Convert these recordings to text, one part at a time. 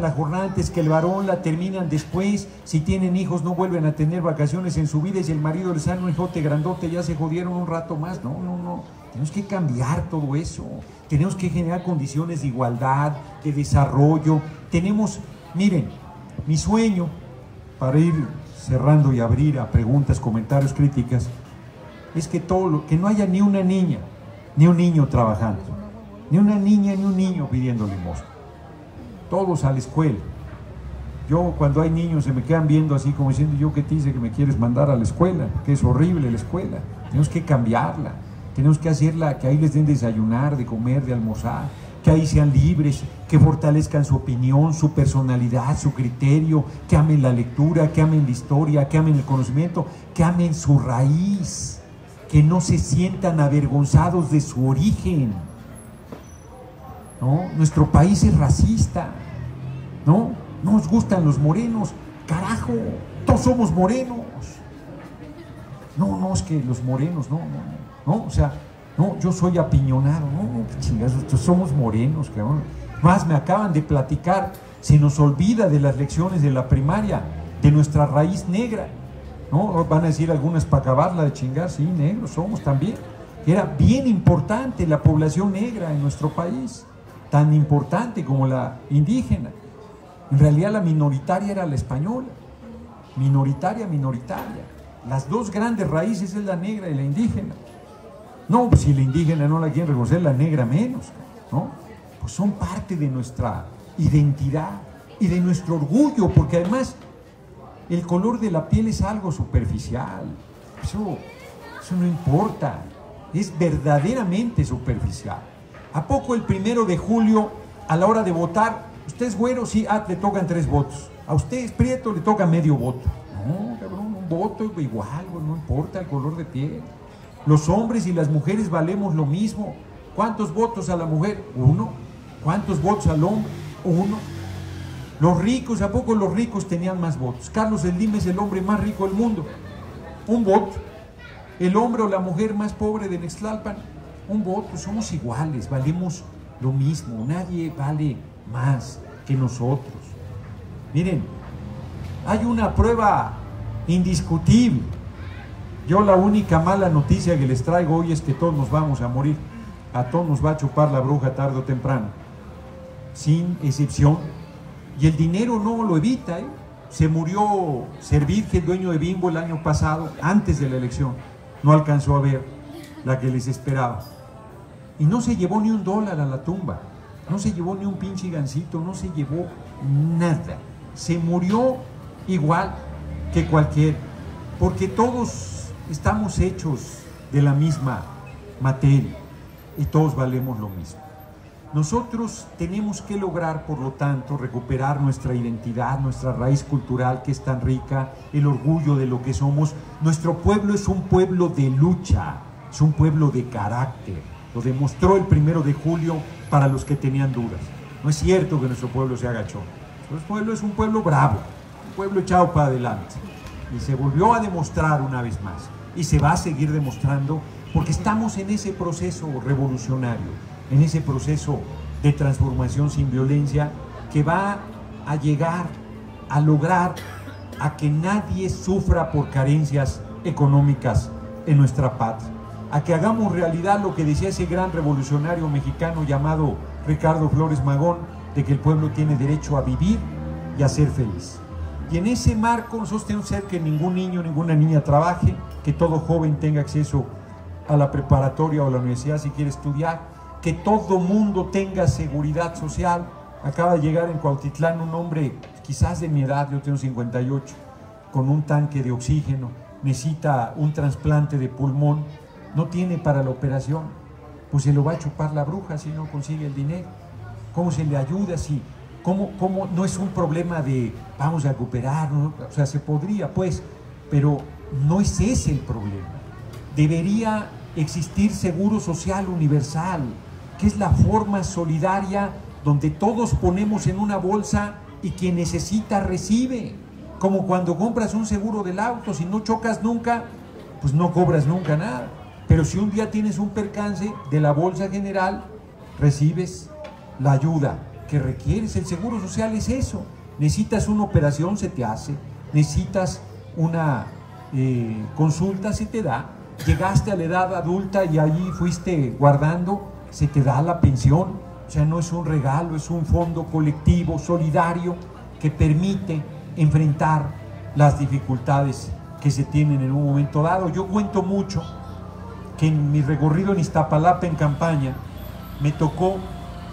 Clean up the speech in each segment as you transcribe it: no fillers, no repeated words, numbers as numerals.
la jornada antes que el varón, la terminan después, si tienen hijos no vuelven a tener vacaciones en su vida, y si el marido les sale un hijote grandote ya se jodieron un rato más. No, tenemos que cambiar todo eso, tenemos que generar condiciones de igualdad, de desarrollo. Tenemos, miren, mi sueño, para ir cerrando y abrir a preguntas, comentarios, críticas, es que todo lo, que no haya ni una niña, ni un niño trabajando, ni una niña, ni un niño pidiendo limosna. Todos a la escuela. Yo cuando hay niños se me quedan viendo así como diciendo, yo qué te hice que me quieres mandar a la escuela, que es horrible la escuela. Tenemos que cambiarla, tenemos que hacerla, que ahí les den de desayunar, de comer, de almorzar, que ahí sean libres, que fortalezcan su opinión, su personalidad, su criterio, que amen la lectura, que amen la historia, que amen el conocimiento, que amen su raíz, que no se sientan avergonzados de su origen. ¿No? Nuestro país es racista, ¿no? No nos gustan los morenos, carajo, todos somos morenos. No, es que los morenos, no, o sea, no, yo soy apiñonado, no, qué chingados, somos morenos, cabrón. Más me acaban de platicar, se nos olvida de las lecciones de la primaria, de nuestra raíz negra, ¿no? Van a decir algunas para acabarla de chingar, sí, negros somos también. Era bien importante la población negra en nuestro país, tan importante como la indígena. En realidad la minoritaria era la española, minoritaria. Las dos grandes raíces es la negra y la indígena. No, pues si la indígena no la quieren reconocer, la negra menos, ¿no? Pues son parte de nuestra identidad y de nuestro orgullo, porque además el color de la piel es algo superficial, eso no importa, es verdaderamente superficial. ¿A poco el 1 de julio, a la hora de votar, usted es güero? Sí, le tocan 3 votos. A usted es prieto, le toca medio voto. No, cabrón, un voto igual, no importa el color de piel. Los hombres y las mujeres valemos lo mismo. ¿Cuántos votos a la mujer? 1. ¿Cuántos votos al hombre? 1. Los ricos, ¿a poco los ricos tenían más votos? Carlos Slim es el hombre más rico del mundo. 1 voto. El hombre o la mujer más pobre de Nextlalpan, 1 voto. Somos iguales, valemos lo mismo, nadie vale más que nosotros. Miren, hay una prueba indiscutible. Yo la única mala noticia que les traigo hoy es que todos nos vamos a morir, a todos nos va a chupar la bruja tarde o temprano, sin excepción, y el dinero no lo evita, ¿eh? Se murió Servitje, el dueño de Bimbo, el año pasado, antes de la elección. No alcanzó a ver la que les esperaba. Y no se llevó ni $1 a la tumba. No se llevó ni un pinche gancito, no se llevó nada. Se murió igual que cualquier, porque todos estamos hechos de la misma materia y todos valemos lo mismo. Nosotros tenemos que lograr, por lo tanto, recuperar nuestra identidad, nuestra raíz cultural que es tan rica, el orgullo de lo que somos. Nuestro pueblo es un pueblo de lucha, es un pueblo de carácter. Lo demostró el 1 de julio para los que tenían dudas. No es cierto que nuestro pueblo se agachó. Nuestro pueblo es un pueblo bravo, un pueblo echado para adelante. Y se volvió a demostrar una vez más. Y se va a seguir demostrando porque estamos en ese proceso revolucionario, en ese proceso de transformación sin violencia que va a llegar a lograr a que nadie sufra por carencias económicas en nuestra patria, a que hagamos realidad lo que decía ese gran revolucionario mexicano llamado Ricardo Flores Magón, de que el pueblo tiene derecho a vivir y a ser feliz. Y en ese marco nosotros tenemos que hacer que ningún niño, ninguna niña trabaje, que todo joven tenga acceso a la preparatoria o a la universidad si quiere estudiar, que todo mundo tenga seguridad social. Acaba de llegar en Cuautitlán un hombre, quizás de mi edad, yo tengo 58, con un tanque de oxígeno, necesita un trasplante de pulmón, no tiene para la operación, pues se lo va a chupar la bruja si no consigue el dinero. ¿Cómo se le ayuda? Sí. ¿Cómo? No es un problema de vamos a recuperarnos, o sea, se podría pues, pero no es ese el problema. Debería existir seguro social universal, que es la forma solidaria donde todos ponemos en una bolsa y quien necesita recibe, como cuando compras un seguro del auto, si no chocas nunca, pues no cobras nunca nada, pero si un día tienes un percance, de la bolsa general recibes la ayuda que requieres. El seguro social es eso. Necesitas una operación, se te hace. Necesitas una consulta, se te da. Llegaste a la edad adulta y allí fuiste guardando, se te da la pensión. O sea, no es un regalo, es un fondo colectivo, solidario, que permite enfrentar las dificultades que se tienen en un momento dado. Yo cuento mucho que en mi recorrido en Iztapalapa, en campaña, me tocó,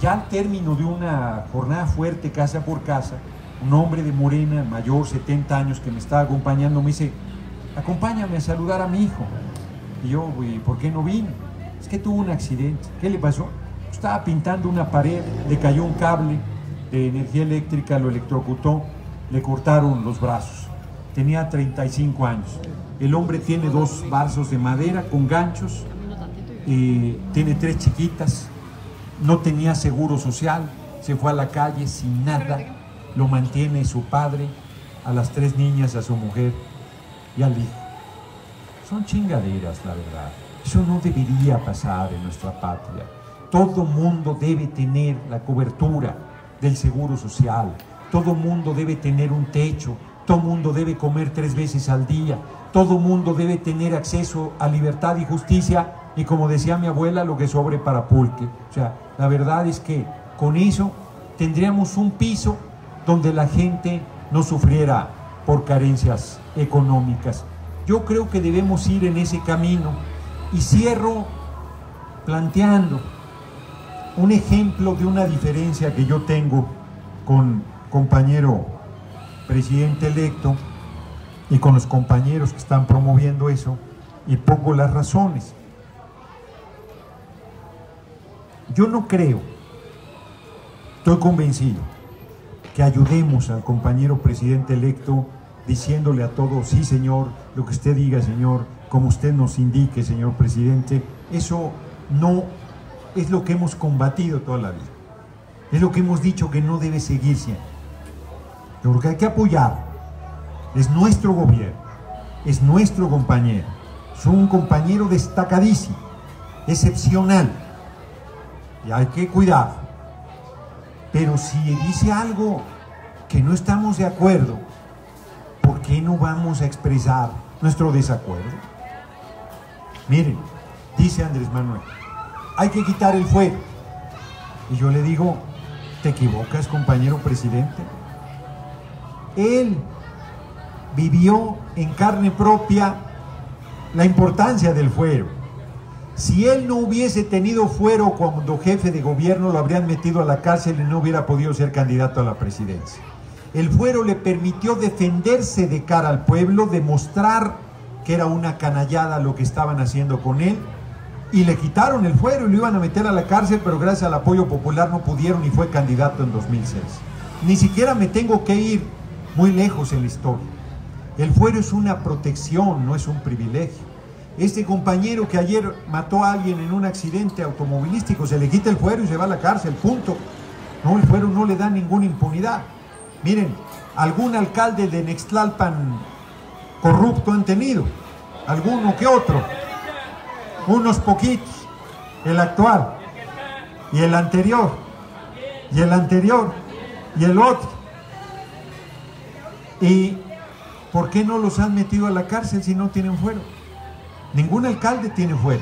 ya al término de una jornada fuerte, casa por casa, un hombre de Morena, mayor, 70 años, que me estaba acompañando, me dice: acompáñame a saludar a mi hijo. Y yo, ¿por qué no vino? Es que tuvo un accidente. ¿Qué le pasó? Estaba pintando una pared, le cayó un cable de energía eléctrica, lo electrocutó, le cortaron los brazos. Tenía 35 años. El hombre tiene 2 vasos de madera con ganchos, tiene 3 chiquitas, no tenía seguro social, se fue a la calle sin nada, lo mantiene su padre, a las 3 niñas, a su mujer y al hijo. Son chingaderas, la verdad. Eso no debería pasar en nuestra patria. Todo mundo debe tener la cobertura del seguro social, todo mundo debe tener un techo, todo mundo debe comer 3 veces al día, todo mundo debe tener acceso a libertad y justicia, y como decía mi abuela, lo que sobre para pulque. O sea, la verdad es que con eso tendríamos un piso donde la gente no sufriera por carencias económicas. Yo creo que debemos ir en ese camino, y cierro planteando un ejemplo de una diferencia que yo tengo con compañero presidente electo y con los compañeros que están promoviendo eso, y pongo las razones. Yo no creo, estoy convencido, que ayudemos al compañero presidente electo diciéndole a todos: sí señor, lo que usted diga señor, como usted nos indique señor presidente. Eso no es lo que hemos combatido toda la vida, es lo que hemos dicho que no debe seguir siendo. Lo que hay que apoyar es nuestro gobierno, es nuestro compañero, es un compañero destacadísimo, excepcional, y hay que cuidarlo. Pero si dice algo que no estamos de acuerdo, ¿por qué no vamos a expresar nuestro desacuerdo? Miren, dice Andrés Manuel: hay que quitar el fuero. Y yo le digo: te equivocas, compañero presidente. Él vivió en carne propia la importancia del fuero. Si él no hubiese tenido fuero cuando jefe de gobierno, lo habrían metido a la cárcel y no hubiera podido ser candidato a la presidencia. El fuero le permitió defenderse de cara al pueblo, demostrar que era una canallada lo que estaban haciendo con él. Y le quitaron el fuero y lo iban a meter a la cárcel, pero gracias al apoyo popular no pudieron, y fue candidato en 2006. Ni siquiera me tengo que ir muy lejos en la historia. El fuero es una protección, no es un privilegio. Este compañero que ayer mató a alguien en un accidente automovilístico, se le quita el fuero y se va a la cárcel, punto. No, el fuero no le da ninguna impunidad. Miren, algún alcalde de Nextlalpan corrupto han tenido, alguno que otro, unos poquitos, el actual y el anterior y el anterior y el otro. ¿Y por qué no los han metido a la cárcel si no tienen fuero? Ningún alcalde tiene fuero,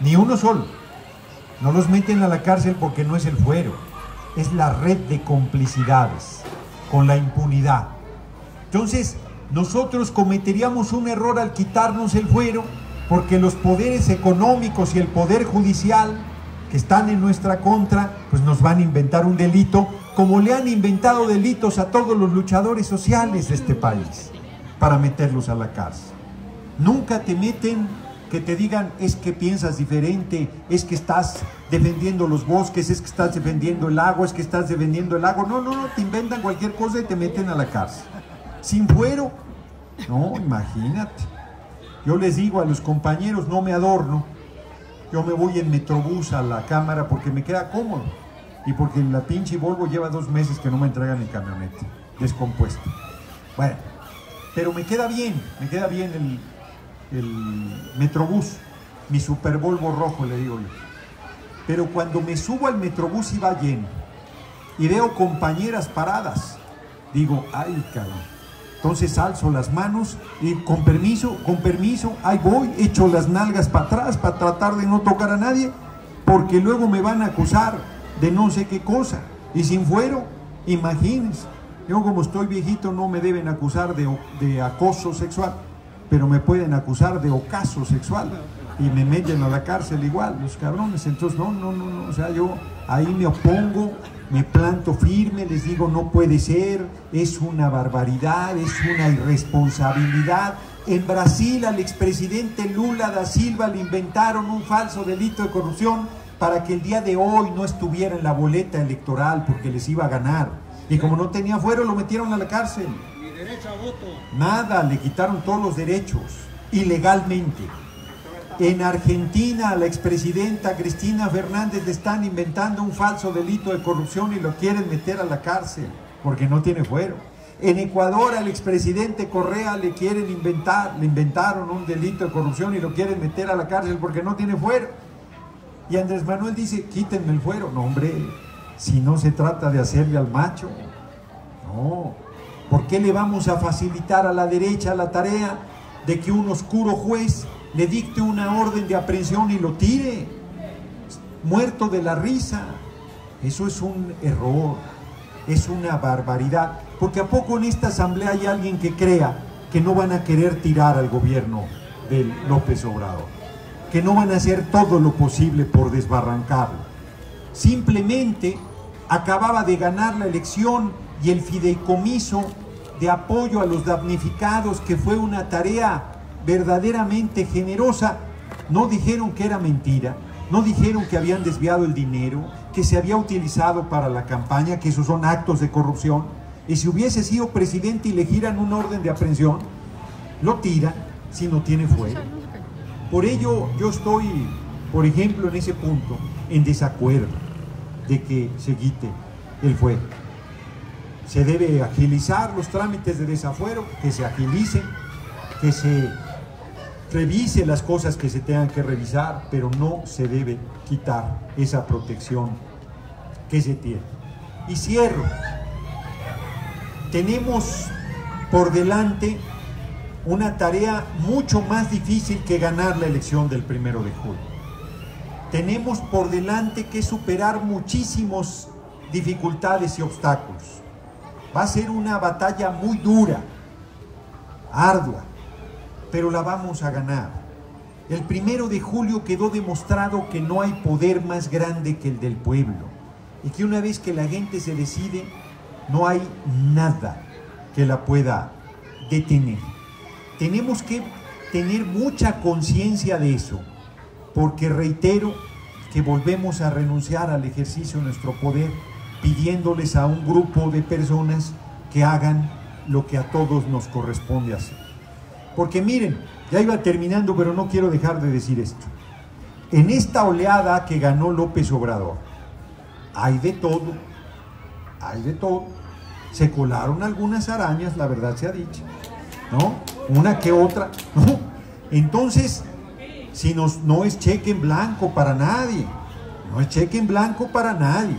ni uno solo. No los meten a la cárcel porque no es el fuero, es la red de complicidades con la impunidad. Entonces nosotros cometeríamos un error al quitarnos el fuero, porque los poderes económicos y el poder judicial que están en nuestra contra, pues nos van a inventar un delito, como le han inventado delitos a todos los luchadores sociales de este país, para meterlos a la cárcel. Nunca te meten que te digan: es que piensas diferente, es que estás defendiendo los bosques, es que estás defendiendo el agua, es que estás defendiendo el agua. No, no, no, te inventan cualquier cosa y te meten a la cárcel. Sin fuero, no, imagínate. Yo les digo a los compañeros: no me adorno, yo me voy en Metrobús a la cámara porque me queda cómodo, y porque la pinche Volvo lleva 2 meses que no me entregan el camionete, descompuesto. Bueno, pero me queda bien el Metrobús, mi Super Volvo rojo, le digo yo. Pero cuando me subo al Metrobús y va lleno, y veo compañeras paradas. Digo, ay, cabrón. Entonces alzo las manos y con permiso, ahí voy, echo las nalgas para atrás para tratar de no tocar a nadie, porque luego me van a acusar de no sé qué cosa. Y sin fuero, imagínense, yo como estoy viejito no me deben acusar de acoso sexual, pero me pueden acusar de ocaso sexual y me meten a la cárcel igual, los cabrones. Entonces no, o sea, yo ahí me opongo, me planto firme, les digo no puede ser, es una barbaridad, es una irresponsabilidad. En Brasil al expresidente Lula da Silva le inventaron un falso delito de corrupción para que el día de hoy no estuviera en la boleta electoral porque les iba a ganar. Y como no tenía fuero lo metieron a la cárcel. Ni derecho a voto. Nada, le quitaron todos los derechos, ilegalmente. En Argentina a la expresidenta Cristina Fernández le están inventando un falso delito de corrupción y lo quieren meter a la cárcel porque no tiene fuero. En Ecuador al expresidente Correa le inventaron un delito de corrupción y lo quieren meter a la cárcel porque no tiene fuero. Y Andrés Manuel dice, quítenme el fuero. No, hombre, si no se trata de hacerle al macho, no. ¿Por qué le vamos a facilitar a la derecha la tarea de que un oscuro juez le dicte una orden de aprehensión y lo tire muerto de la risa? Eso es un error, es una barbaridad, porque ¿a poco en esta asamblea hay alguien que crea que no van a querer tirar al gobierno de López Obrador, que no van a hacer todo lo posible por desbarrancarlo? Simplemente acababa de ganar la elección y el fideicomiso de apoyo a los damnificados, que fue una tarea verdaderamente generosa, no dijeron que era mentira, no dijeron que habían desviado el dinero, que se había utilizado para la campaña, que esos son actos de corrupción. Y si hubiese sido presidente y le giran un orden de aprehensión, lo tira si no tiene fuero. Por ello yo estoy, por ejemplo, en ese punto, en desacuerdo de que se quite el fuero. Se debe agilizar los trámites de desafuero, que se agilicen, que se revise las cosas que se tengan que revisar, pero no se debe quitar esa protección que se tiene. Y cierro. Tenemos por delante una tarea mucho más difícil que ganar la elección del 1 de julio. Tenemos por delante que superar muchísimas dificultades y obstáculos. Va a ser una batalla muy dura, ardua, pero la vamos a ganar. El 1 de julio quedó demostrado que no hay poder más grande que el del pueblo, y que una vez que la gente se decide, no hay nada que la pueda detener. Tenemos que tener mucha conciencia de eso, porque reitero que volvemos a renunciar al ejercicio de nuestro poder, pidiéndoles a un grupo de personas que hagan lo que a todos nos corresponde hacer. Porque miren, ya iba terminando, pero no quiero dejar de decir esto. En esta oleada que ganó López Obrador, hay de todo, hay de todo. Se colaron algunas arañas, la verdad se ha dicho, ¿no? Una que otra, ¿no? Entonces, si no es cheque en blanco para nadie, no es cheque en blanco para nadie.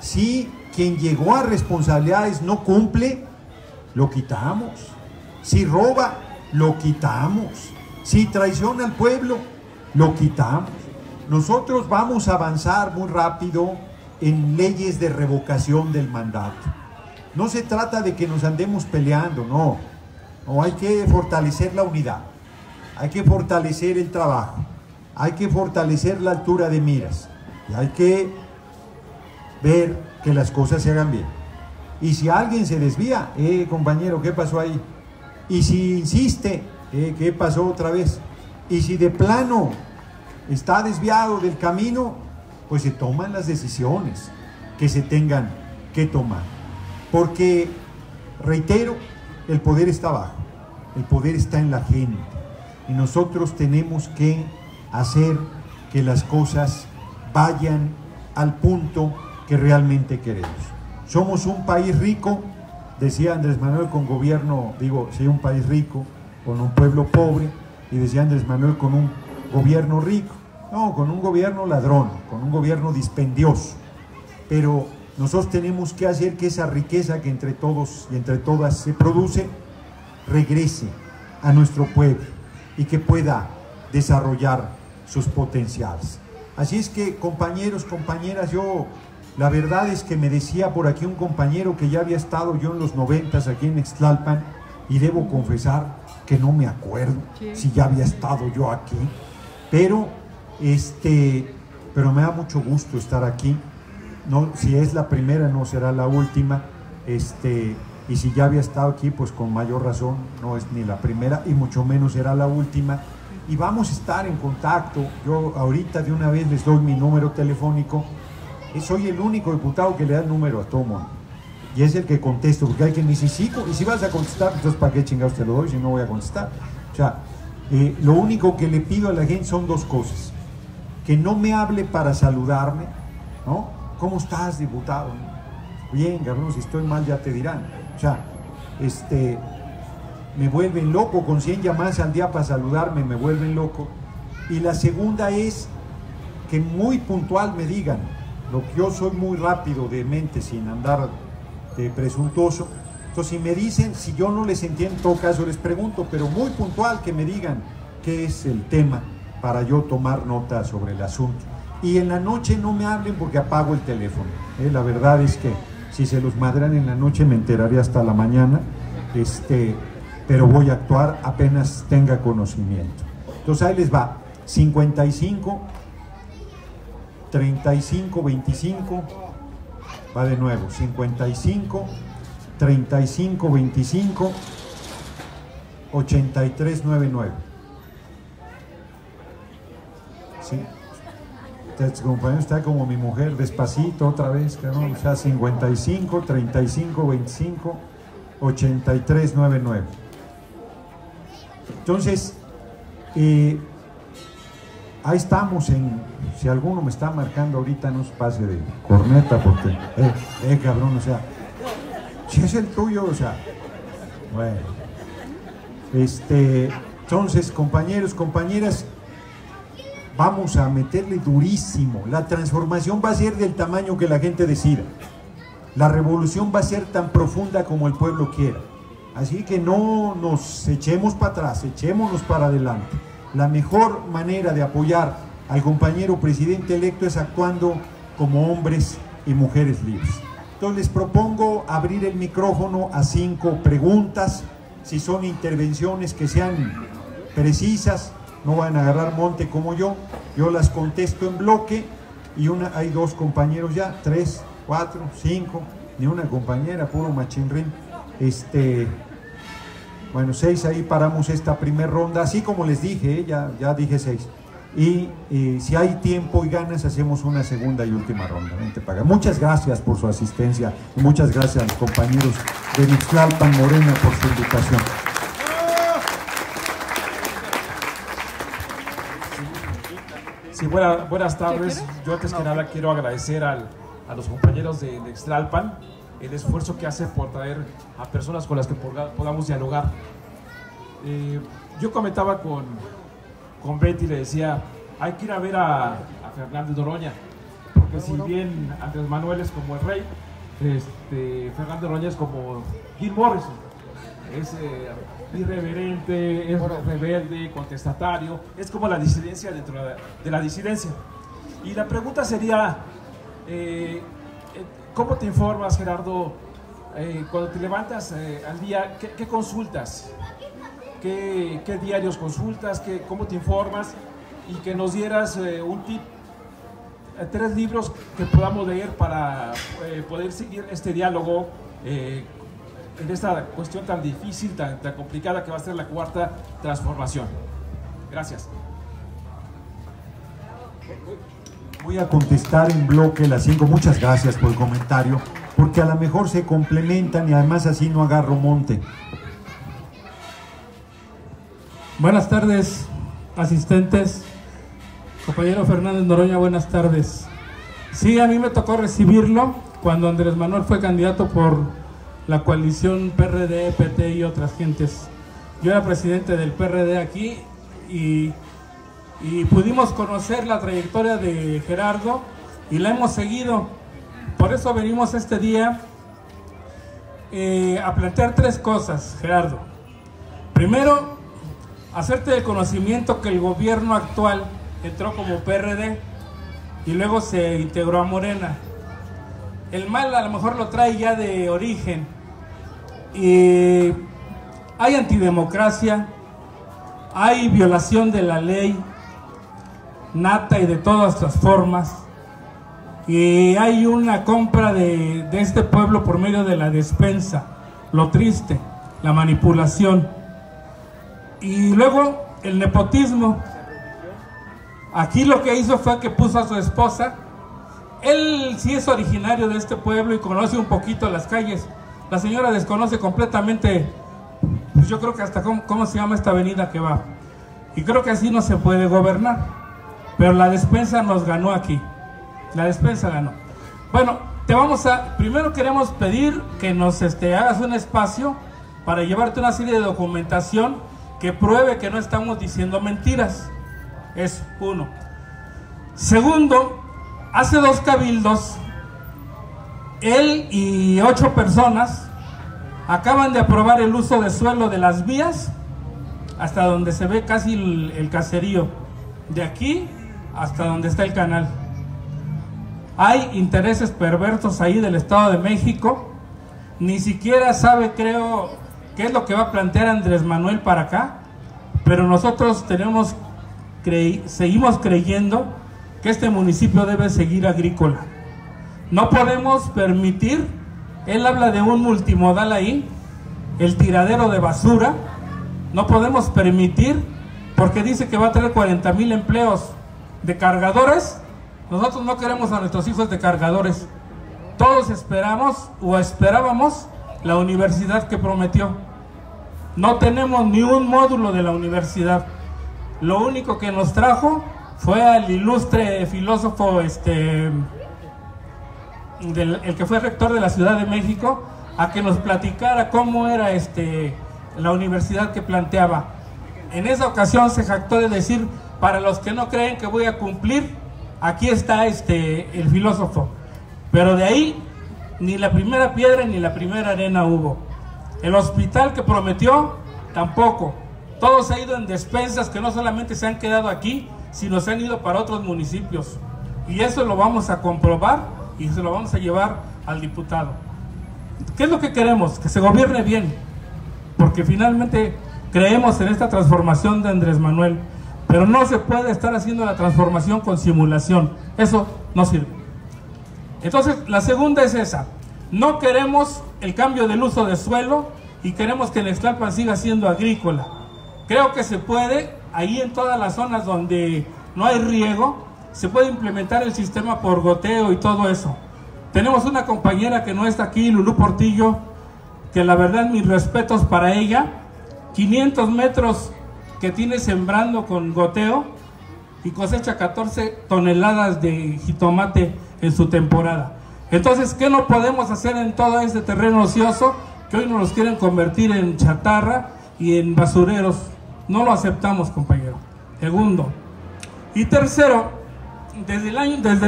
Si quien llegó a responsabilidades no cumple, lo quitamos. Si roba, lo quitamos. Si traiciona al pueblo, lo quitamos. Nosotros vamos a avanzar muy rápido en leyes de revocación del mandato. No se trata de que nos andemos peleando, no. No, hay que fortalecer la unidad, hay que fortalecer el trabajo, hay que fortalecer la altura de miras y hay que ver que las cosas se hagan bien. Y si alguien se desvía, compañero, ¿qué pasó ahí? Y si insiste, ¿qué pasó otra vez? Y si de plano está desviado del camino, pues se toman las decisiones que se tengan que tomar. Porque, reitero, el poder está abajo, el poder está en la gente. Y nosotros tenemos que hacer que las cosas vayan al punto que realmente queremos. Somos un país rico. Decía Andrés Manuel, sí, un país rico, con un pueblo pobre, y decía Andrés Manuel, con un gobierno rico. No, con un gobierno ladrón, con un gobierno dispendioso. Pero Nosotros tenemos que hacer que esa riqueza que entre todos y entre todas se produce regrese a nuestro pueblo y que pueda desarrollar sus potenciales. Así es que, compañeros, compañeras, yo la verdad es que me decía por aquí un compañero que ya había estado yo en los 90s aquí en Nextlalpan, y debo confesar que no me acuerdo si ya había estado yo aquí, pero me da mucho gusto estar aquí. No, si es la primera no será la última, y si ya había estado aquí, pues con mayor razón no es ni la primera y mucho menos será la última, y vamos a estar en contacto. Yo ahorita de una vez les doy mi número telefónico. Soy el único diputado que le da el número a todo mundo, y es el que contesto, porque hay quien dice, sí, y si vas a contestar, entonces para qué chingados te lo doy si no voy a contestar. O sea, lo único que le pido a la gente son dos cosas: que no me hable para saludarme, ¿no? ¿Cómo estás, diputado? Bien, cabrón, si estoy mal ya te dirán. O sea, me vuelven loco, con 100 llamadas al día para saludarme me vuelven loco. Y la segunda es que muy puntual me digan, lo que yo soy muy rápido de mente, sin andar de presuntuoso. Entonces, si me dicen, si yo no les entiendo, en todo caso les pregunto, pero muy puntual que me digan qué es el tema para yo tomar nota sobre el asunto. Y en la noche no me hablen porque apago el teléfono. La verdad es que si se los madran en la noche me enteraré hasta la mañana, pero voy a actuar apenas tenga conocimiento. Entonces ahí les va: 55 35 25, va de nuevo, 55 35 25 83 99. ¿Sí? Compañero, está como mi mujer, despacito otra vez, ¿no? O sea, 55 35 25 83 99. Entonces, ahí estamos en, si alguno me está marcando ahorita, no se pase de corneta, porque, cabrón, o sea, si es el tuyo, o sea, bueno. Entonces, compañeros, compañeras, vamos a meterle durísimo. La transformación va a ser del tamaño que la gente decida. La revolución va a ser tan profunda como el pueblo quiera. Así que no nos echemos para atrás, echémonos para adelante. La mejor manera de apoyar al compañero presidente electo es actuando como hombres y mujeres libres. Entonces les propongo abrir el micrófono a 5 preguntas. Si son intervenciones, que sean precisas, no van a agarrar monte como yo. Yo las contesto en bloque, y hay 2 compañeros ya, 3, 4, 5, ni una compañera, puro machinrín. Bueno, 6, ahí paramos esta primera ronda, así como les dije, ya dije 6. Y si hay tiempo y ganas, hacemos una segunda y última ronda. Vente para acá. Muchas gracias por su asistencia, y muchas gracias a los compañeros de Nextlalpan Morena por su invitación. Sí, buenas tardes. Yo antes que nada quiero agradecer a los compañeros de Nextlalpan el esfuerzo que hace por traer a personas con las que podamos dialogar. Yo comentaba con Betty, le decía, hay que ir a ver a Fernández Noroña, porque si bien Andrés Manuel es como el rey, Fernández Noroña es como Jim Morrison, es irreverente, es rebelde, contestatario, es como la disidencia dentro de la disidencia. Y la pregunta sería, ¿cómo te informas, Gerardo? Cuando te levantas al día, ¿qué consultas? ¿Qué diarios consultas? ¿Cómo te informas? Y que nos dieras un tip, 3 libros que podamos leer para poder seguir este diálogo en esta cuestión tan difícil, tan complicada que va a ser la cuarta transformación. Gracias. Voy a contestar en bloque las 5. Muchas gracias por el comentario, porque a lo mejor se complementan y además así no agarro monte. Buenas tardes, asistentes. Compañero Fernández Noroña, buenas tardes. Sí, a mí me tocó recibirlo cuando Andrés Manuel fue candidato por la coalición PRD, PT y otras gentes. Yo era presidente del PRD aquí y pudimos conocer la trayectoria de Gerardo y la hemos seguido. Por eso venimos este día a plantear tres cosas, Gerardo. Primero, hacerte el conocimiento que el gobierno actual entró como PRD y luego se integró a Morena. El mal a lo mejor lo trae ya de origen. Y hay antidemocracia, hay violación de la ley nata y de todas las formas, y hay una compra de este pueblo por medio de la despensa, lo triste, la manipulación, y luego el nepotismo. Aquí lo que hizo fue que puso a su esposa. Él sí es originario de este pueblo y conoce un poquito las calles. La señora desconoce completamente, pues yo creo que hasta cómo se llama esta avenida que va. Y creo que así no se puede gobernar. Pero la despensa nos ganó aquí. La despensa ganó. Bueno, primero queremos pedir que nos hagas un espacio para llevarte una serie de documentación que pruebe que no estamos diciendo mentiras. Es uno. Segundo, hace dos cabildos, él y 8 personas acaban de aprobar el uso de suelo de las vías hasta donde se ve casi el caserío, de aquí hasta donde está el canal. Hay intereses perversos ahí del Estado de México. Ni siquiera sabe, creo, qué es lo que va a plantear Andrés Manuel para acá, pero nosotros seguimos creyendo que este municipio debe seguir agrícola. No podemos permitir, él habla de un multimodal ahí, el tiradero de basura, no podemos permitir, porque dice que va a traer 40,000 empleos de cargadores. Nosotros no queremos a nuestros hijos de cargadores. Todos esperamos o esperábamos la universidad que prometió. No tenemos ni un módulo de la universidad. Lo único que nos trajo fue al ilustre filósofo el que fue rector de la Ciudad de México, a que nos platicara cómo era la universidad que planteaba. En esa ocasión se jactó de decir, para los que no creen que voy a cumplir, aquí está el filósofo. Pero de ahí, ni la primera piedra ni la primera arena hubo. El hospital que prometió, tampoco. Todo se ha ido en despensas que no solamente se han quedado aquí, sino se han ido para otros municipios. Y eso lo vamos a comprobar y se lo vamos a llevar al diputado. ¿Qué es lo que queremos? Que se gobierne bien, porque finalmente creemos en esta transformación de Andrés Manuel, pero no se puede estar haciendo la transformación con simulación, eso no sirve. Entonces, la segunda es esa: no queremos el cambio del uso de suelo y queremos que el Extralpan siga siendo agrícola. Creo que se puede, ahí en todas las zonas donde no hay riego, se puede implementar el sistema por goteo y todo eso. Tenemos una compañera que no está aquí, Lulú Portillo, que la verdad mis respetos para ella, 500 metros que tiene sembrando con goteo y cosecha 14 toneladas de jitomate en su temporada. Entonces, ¿qué no podemos hacer en todo este terreno ocioso que hoy nos quieren convertir en chatarra y en basureros? No lo aceptamos, compañero. Segundo. Y tercero, desde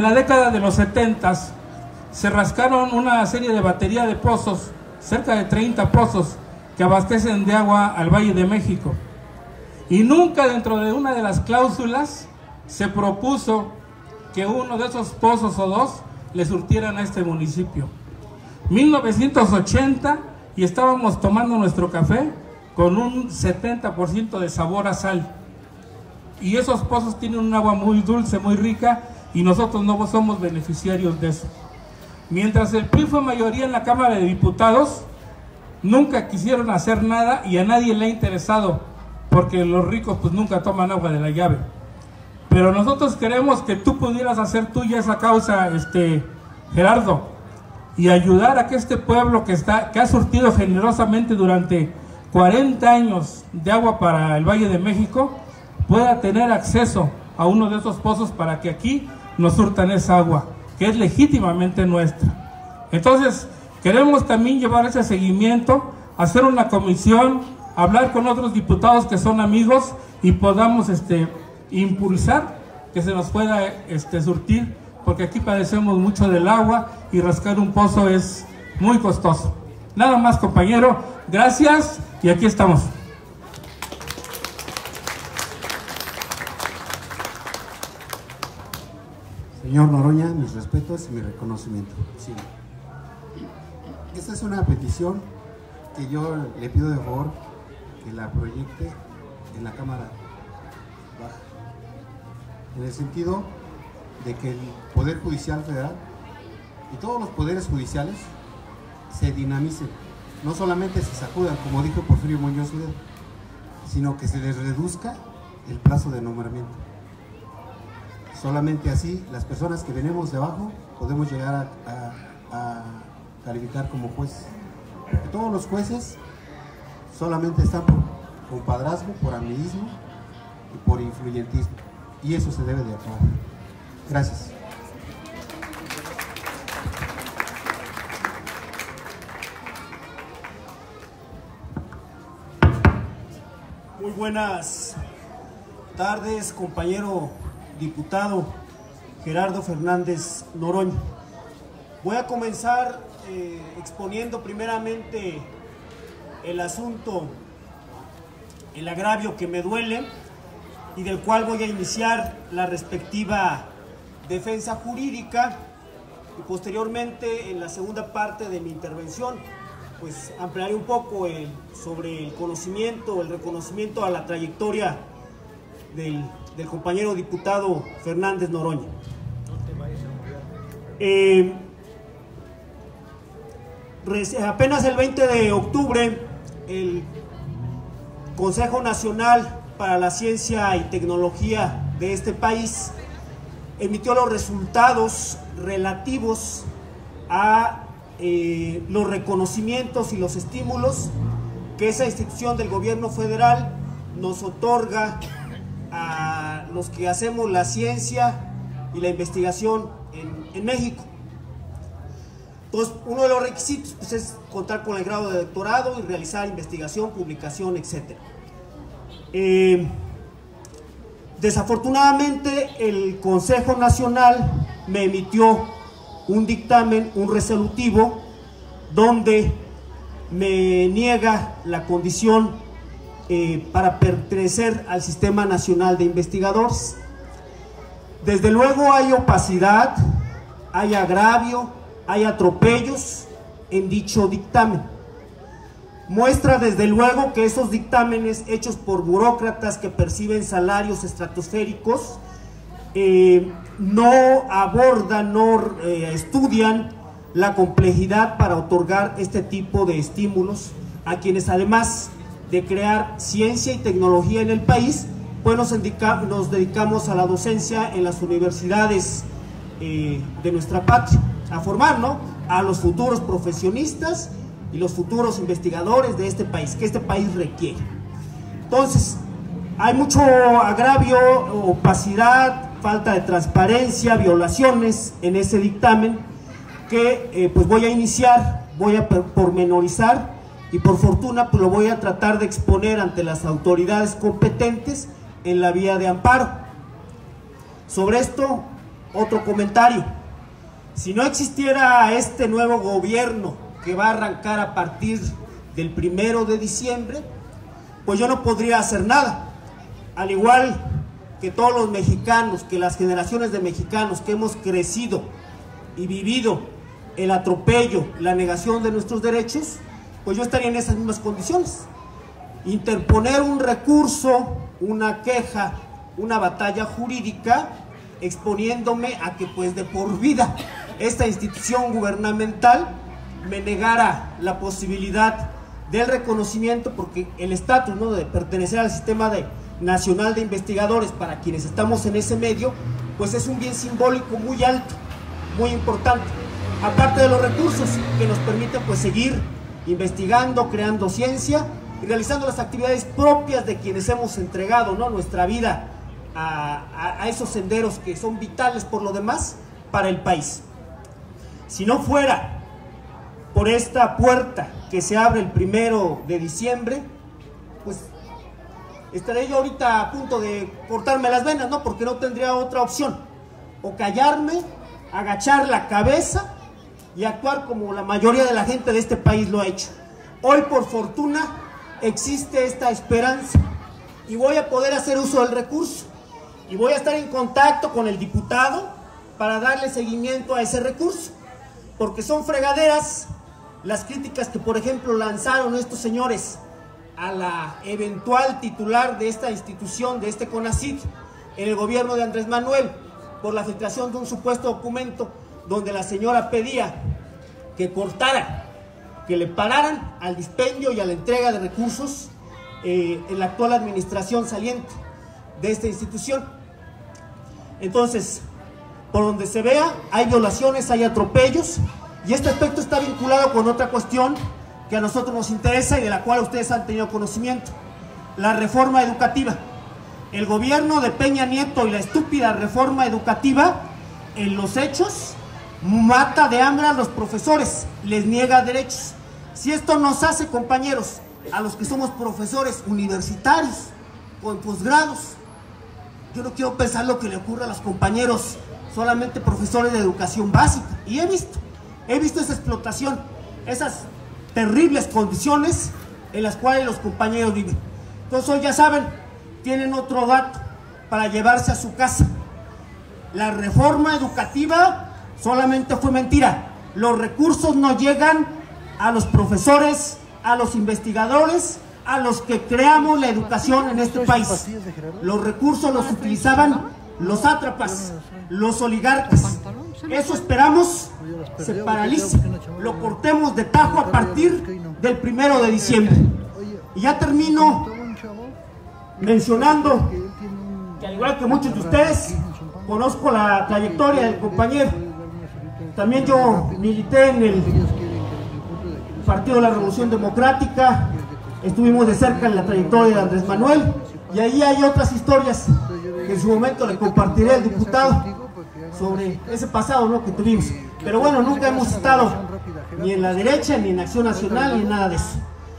la década de los 70s se rascaron una serie de batería de pozos, cerca de 30 pozos que abastecen de agua al Valle de México, y nunca dentro de una de las cláusulas se propuso que uno de esos pozos o dos le surtieran a este municipio. 1980 y estábamos tomando nuestro café con un 70% de sabor a sal. Y esos pozos tienen un agua muy dulce, muy rica, y nosotros no somos beneficiarios de eso. Mientras el PRI fue mayoría en la Cámara de Diputados, nunca quisieron hacer nada y a nadie le ha interesado, porque los ricos pues nunca toman agua de la llave. Pero nosotros queremos que tú pudieras hacer tuya esa causa, Gerardo, y ayudar a que este pueblo que ha surtido generosamente durante 40 años de agua para el Valle de México, pueda tener acceso a uno de esos pozos para que aquí nos surtan esa agua, que es legítimamente nuestra. Entonces, queremos también llevar ese seguimiento, hacer una comisión, hablar con otros diputados que son amigos y podamos impulsar que se nos pueda surtir porque aquí padecemos mucho del agua y rascar un pozo es muy costoso. Nada más, compañero, gracias y aquí estamos. Señor Noroña, mis respetos y mi reconocimiento. Sí. Esta es una petición que yo le pido de favor que la proyecte en la cámara baja, en el sentido de que el Poder Judicial Federal y todos los poderes judiciales se dinamicen, no solamente se sacudan, como dijo Porfirio Muñoz Leder, sino que se les reduzca el plazo de nombramiento. Solamente así las personas que venimos de abajo podemos llegar a calificar como jueces. Porque todos los jueces solamente están por compadrazgo, por amiguismo y por influyentismo, y eso se debe de acabar. Gracias. Muy buenas tardes, compañero diputado Gerardo Fernández Noroña. Voy a comenzar exponiendo primeramente el asunto, el agravio que me duele y del cual voy a iniciar la respectiva defensa jurídica, y posteriormente en la segunda parte de mi intervención pues ampliaré un poco sobre el conocimiento, el reconocimiento a la trayectoria del compañero diputado Fernández Noroña. Apenas el 20 de octubre, el Consejo Nacional para la Ciencia y Tecnología de este país emitió los resultados relativos a los reconocimientos y los estímulos que esa institución del gobierno federal nos otorga a los que hacemos la ciencia y la investigación en México. Entonces, uno de los requisitos pues, es contar con el grado de doctorado y realizar investigación, publicación, etc. Desafortunadamente, el Consejo Nacional me emitió un dictamen, un resolutivo, donde me niega la condición para pertenecer al Sistema Nacional de Investigadores. Desde luego hay opacidad, hay agravio, hay atropellos en dicho dictamen. Muestra desde luego que esos dictámenes hechos por burócratas que perciben salarios estratosféricos no abordan, no estudian la complejidad para otorgar este tipo de estímulos a quienes, además de crear ciencia y tecnología en el país, pues nos dedicamos a la docencia en las universidades de nuestra patria, a formar, ¿no?, a los futuros profesionistas y los futuros investigadores de este país, que este país requiere. Entonces, hay mucho agravio, opacidad, falta de transparencia, violaciones en ese dictamen que pues voy a iniciar, voy a pormenorizar, y por fortuna pues lo voy a tratar de exponer ante las autoridades competentes en la vía de amparo. Sobre esto, otro comentario. Si no existiera este nuevo gobierno que va a arrancar a partir del 1 de diciembre, pues yo no podría hacer nada. Al igual que todos los mexicanos, que las generaciones de mexicanos que hemos crecido y vivido el atropello, la negación de nuestros derechos, pues yo estaría en esas mismas condiciones. Interponer un recurso, una queja, una batalla jurídica, exponiéndome a que pues de por vida esta institución gubernamental me negara la posibilidad del reconocimiento, porque el estatus, ¿no?, de pertenecer al Sistema Nacional de Investigadores, para quienes estamos en ese medio, pues es un bien simbólico muy alto, muy importante, aparte de los recursos que nos permiten pues seguir investigando, creando ciencia y realizando las actividades propias de quienes hemos entregado, ¿no?, nuestra vida a esos senderos que son vitales por lo demás para el país. Si no fuera por esta puerta que se abre el 1 de diciembre, pues estaré yo ahorita a punto de cortarme las venas, ¿no?, porque no tendría otra opción, o callarme agachar la cabeza y actuar como la mayoría de la gente de este país lo ha hecho. Hoy, por fortuna, existe esta esperanza y voy a poder hacer uso del recurso y voy a estar en contacto con el diputado para darle seguimiento a ese recurso, porque son fregaderas las críticas que, por ejemplo, lanzaron estos señores a la eventual titular de esta institución, de este Conacyt, en el gobierno de Andrés Manuel, por la filtración de un supuesto documento donde la señora pedía que cortaran, que le pararan al dispendio y a la entrega de recursos en la actual administración saliente de esta institución. Entonces, por donde se vea, hay violaciones, hay atropellos, y este aspecto está vinculado con otra cuestión que a nosotros nos interesa y de la cual ustedes han tenido conocimiento: la reforma educativa. El gobierno de Peña Nieto y la estúpida reforma educativa, en los hechos, mata de hambre a los profesores, les niega derechos. Si esto nos hace, compañeros, a los que somos profesores universitarios con posgrados, yo no quiero pensar lo que le ocurre a los compañeros solamente profesores de educación básica. Y he visto esa explotación, esas terribles condiciones en las cuales los compañeros viven. Entonces, hoy ya saben, tienen otro dato para llevarse a su casa: la reforma educativa solamente fue mentira, los recursos no llegan a los profesores, a los investigadores, a los que creamos la educación en este país. Los recursos los utilizaban los sátrapas, los oligarcas. Eso esperamos se paralice, lo cortemos de tajo a partir del 1 de diciembre. Y ya termino mencionando que, al igual que muchos de ustedes, conozco la trayectoria del compañero. También yo milité en el Partido de la Revolución Democrática, estuvimos de cerca en la trayectoria de Andrés Manuel, y ahí hay otras historias que en su momento le compartiré al diputado sobre ese pasado, ¿no?, que tuvimos. Pero bueno, nunca hemos estado ni en la derecha, ni en Acción Nacional, ni nada de eso.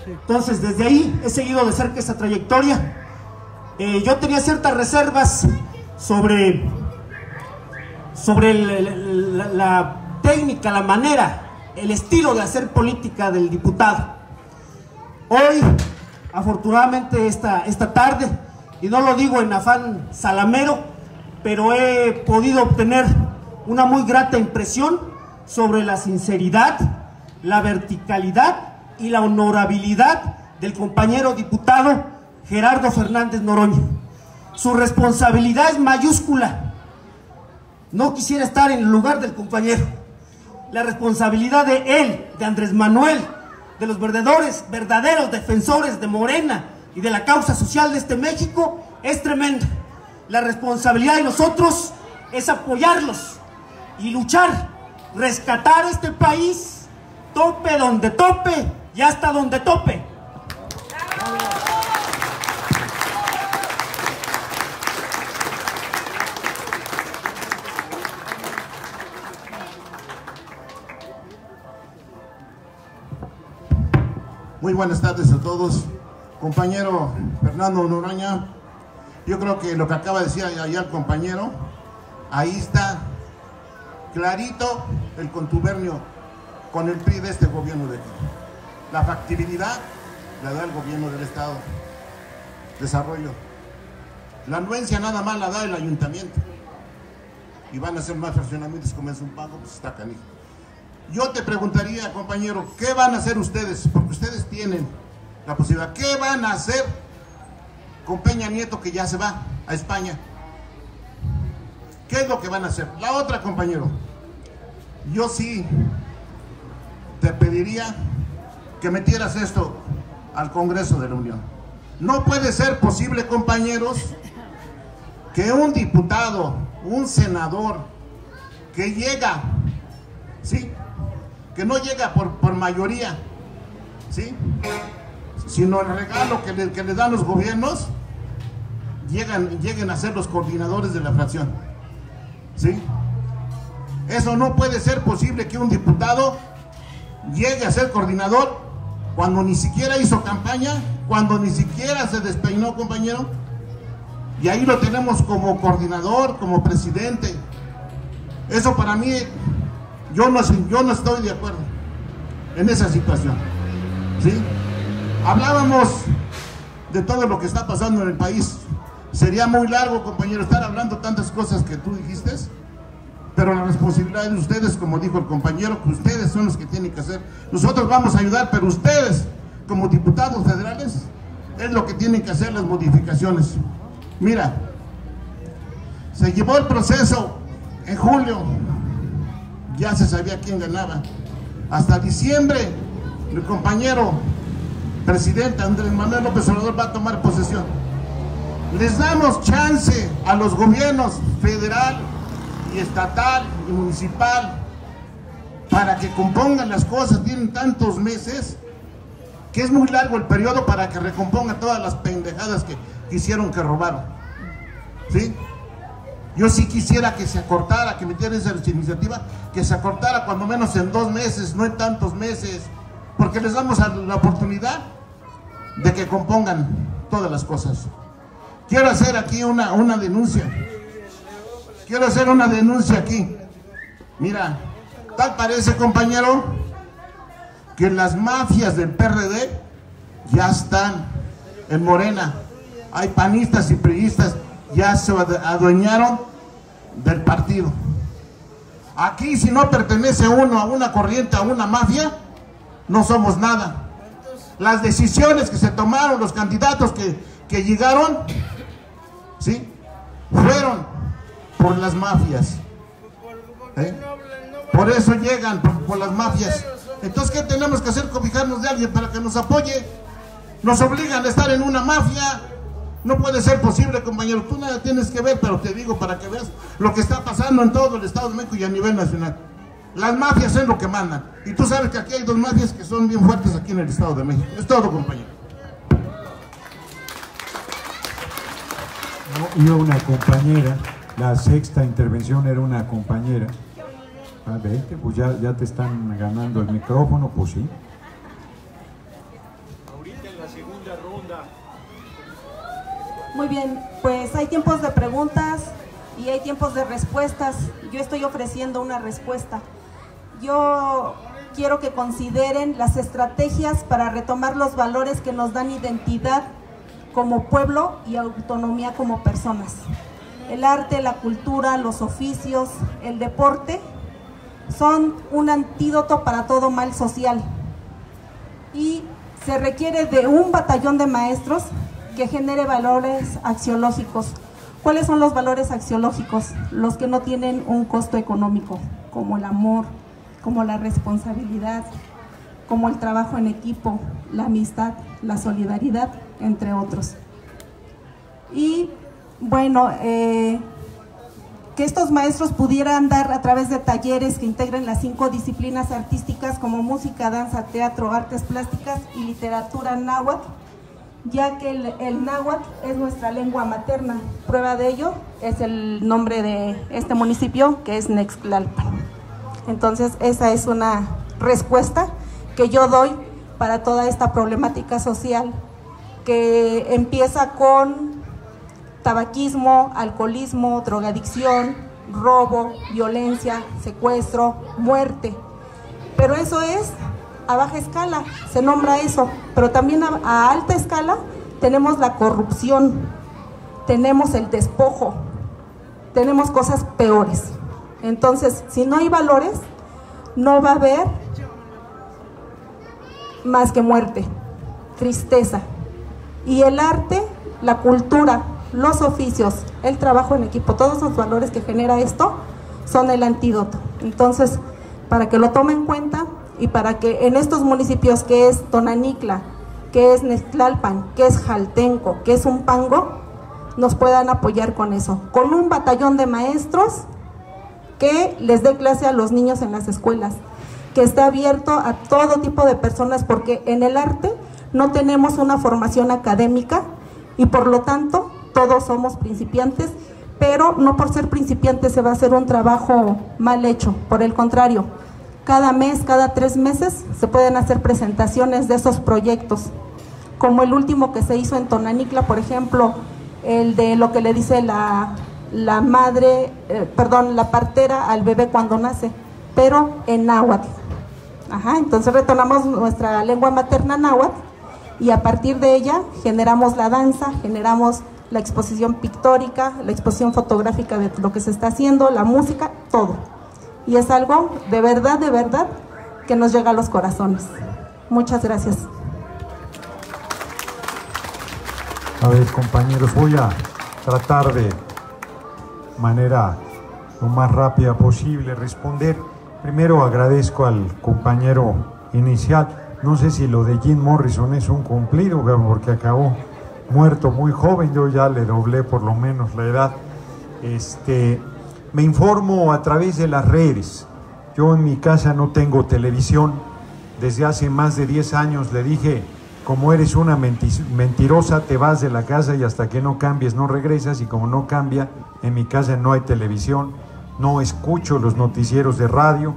Entonces, desde ahí he seguido de cerca esa trayectoria. Yo tenía ciertas reservas sobre la técnica, la manera, el estilo de hacer política del diputado. Hoy, afortunadamente, esta tarde, y no lo digo en afán salamero, pero he podido obtener una muy grata impresión sobre la sinceridad, la verticalidad y la honorabilidad del compañero diputado Gerardo Fernández Noroña. Su responsabilidad es mayúscula. No quisiera estar en el lugar del compañero. La responsabilidad de él, de Andrés Manuel, de los verdaderos defensores de Morena y de la causa social de este México, es tremenda. La responsabilidad de nosotros es apoyarlos y luchar, rescatar este país, tope donde tope y hasta donde tope. Muy buenas tardes a todos. Compañero Fernando Noroña, yo creo que lo que acaba de decir allá el compañero, ahí está clarito el contubernio con el PRI de este gobierno de aquí. La factibilidad la da el gobierno del Estado, desarrollo. La anuencia nada más la da el ayuntamiento. Y van a hacer más fraccionamientos como es Unpango, pues está canijo. Yo te preguntaría, compañero, ¿qué van a hacer ustedes? Porque ustedes tienen la posibilidad. ¿Qué van a hacer con Peña Nieto, que ya se va a España? ¿Qué es lo que van a hacer? La otra, compañero, yo sí te pediría que metieras esto al Congreso de la Unión. No puede ser posible, compañeros, que un diputado, un senador que llega, ¿sí?, que no llega por mayoría, ¿sí?, sino el regalo que le dan los gobiernos, lleguen a ser los coordinadores de la fracción, ¿sí? Eso no puede ser posible, que un diputado llegue a ser coordinador cuando ni siquiera hizo campaña, cuando ni siquiera se despeinó, compañero, y ahí lo tenemos como coordinador, como presidente. Eso para mí, yo no estoy de acuerdo en esa situación, ¿sí? Hablábamos de todo lo que está pasando en el país. Sería muy largo, compañero, estar hablando tantas cosas que tú dijiste, pero la responsabilidad de ustedes, como dijo el compañero, que ustedes son los que tienen que hacer. Nosotros vamos a ayudar, pero ustedes, como diputados federales, es lo que tienen que hacer las modificaciones. Mira, se llevó el proceso en julio, ya se sabía quién ganaba. Hasta diciembre, el compañero presidente Andrés Manuel López Obrador va a tomar posesión. Les damos chance a los gobiernos federal y estatal y municipal para que compongan las cosas. Tienen tantos meses que es muy largo el periodo para que recompongan todas las pendejadas que hicieron, que robaron, ¿sí? Yo sí quisiera que se acortara, que metieran esa iniciativa, que se acortara cuando menos en 2 meses, no en tantos meses, porque les damos la oportunidad de que compongan todas las cosas. Quiero hacer aquí una denuncia. Quiero hacer una denuncia aquí. Mira, tal parece, compañero, que las mafias del PRD ya están en Morena. Hay panistas y priistas, ya se adueñaron del partido. Aquí, si no pertenece uno a una corriente, a una mafia, no somos nada. Las decisiones que se tomaron, los candidatos que llegaron, ¿sí?, fueron por las mafias, ¿eh? Por eso llegan, por las mafias. Entonces, ¿qué tenemos que hacer? Cobijarnos de alguien para que nos apoye. Nos obligan a estar en una mafia. No puede ser posible, compañero. Tú nada tienes que ver, pero te digo para que veas lo que está pasando en todo el Estado de México y a nivel nacional. Las mafias es lo que mandan. Y tú sabes que aquí hay 2 mafias que son bien fuertes aquí en el Estado de México. Es todo, compañero. No, y una compañera, la 6ª intervención era una compañera. A ver, pues ya te están ganando el micrófono, pues sí. Ahorita en la 2ª ronda. Muy bien, pues hay tiempos de preguntas y hay tiempos de respuestas. Yo estoy ofreciendo una respuesta. Yo quiero que consideren las estrategias para retomar los valores que nos dan identidad como pueblo y autonomía como personas. El arte, la cultura, los oficios, el deporte son un antídoto para todo mal social. Y se requiere de un batallón de maestros que genere valores axiológicos. ¿Cuáles son los valores axiológicos? Los que no tienen un costo económico, como el amor, como la responsabilidad, como el trabajo en equipo, la amistad, la solidaridad, entre otros. Y bueno, que estos maestros pudieran dar a través de talleres que integren las 5 disciplinas artísticas como música, danza, teatro, artes plásticas y literatura náhuatl, ya que el náhuatl es nuestra lengua materna. Prueba de ello es el nombre de este municipio, que es Nextlalpan. Entonces, esa es una respuesta que yo doy para toda esta problemática social que empieza con tabaquismo, alcoholismo, drogadicción, robo, violencia, secuestro, muerte. Pero eso es a baja escala, se nombra eso, pero también a alta escala tenemos la corrupción, tenemos el despojo, tenemos cosas peores. Entonces, si no hay valores, no va a haber más que muerte, tristeza. Y el arte, la cultura, los oficios, el trabajo en equipo, todos los valores que genera esto son el antídoto. Entonces, para que lo tomen en cuenta y para que en estos municipios que es Tonanicla, que es Nextlalpan, que es Jaltenco, que es Unpango, nos puedan apoyar con eso, con un batallón de maestros que les dé clase a los niños en las escuelas, que esté abierto a todo tipo de personas, porque en el arte no tenemos una formación académica y por lo tanto todos somos principiantes, pero no por ser principiantes se va a hacer un trabajo mal hecho, por el contrario. Cada mes, cada 3 meses, se pueden hacer presentaciones de esos proyectos, como el último que se hizo en Tonanicla, por ejemplo, el de lo que le dice la la madre, perdón, la partera al bebé cuando nace, pero en náhuatl. Ajá, entonces retomamos nuestra lengua materna náhuatl y a partir de ella generamos la danza, generamos la exposición pictórica, la exposición fotográfica de lo que se está haciendo, la música, todo. Y es algo de verdad, que nos llega a los corazones. Muchas gracias. A ver, compañeros, voy a tratar de manera lo más rápida posible responder. Primero agradezco al compañero inicial, no sé si lo de Jim Morrison es un cumplido, porque acabó muerto muy joven, yo ya le doblé por lo menos la edad. Me informo a través de las redes. Yo en mi casa no tengo televisión, desde hace más de 10 años le dije, como eres una mentirosa, te vas de la casa y hasta que no cambies no regresas, y como no cambia, en mi casa no hay televisión, no escucho los noticieros de radio,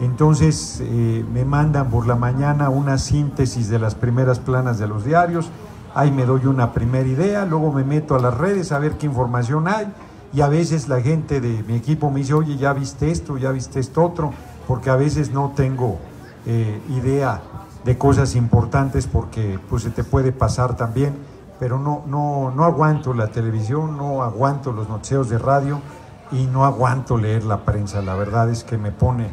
entonces me mandan por la mañana una síntesis de las primeras planas de los diarios, ahí me doy una primera idea, luego me meto a las redes a ver qué información hay, y a veces la gente de mi equipo me dice, oye, ya viste esto, ya viste esto otro, porque a veces no tengo idea de cosas importantes porque pues se te puede pasar también, pero no aguanto la televisión, no aguanto los noticieros de radio y no aguanto leer la prensa, la verdad es que me pone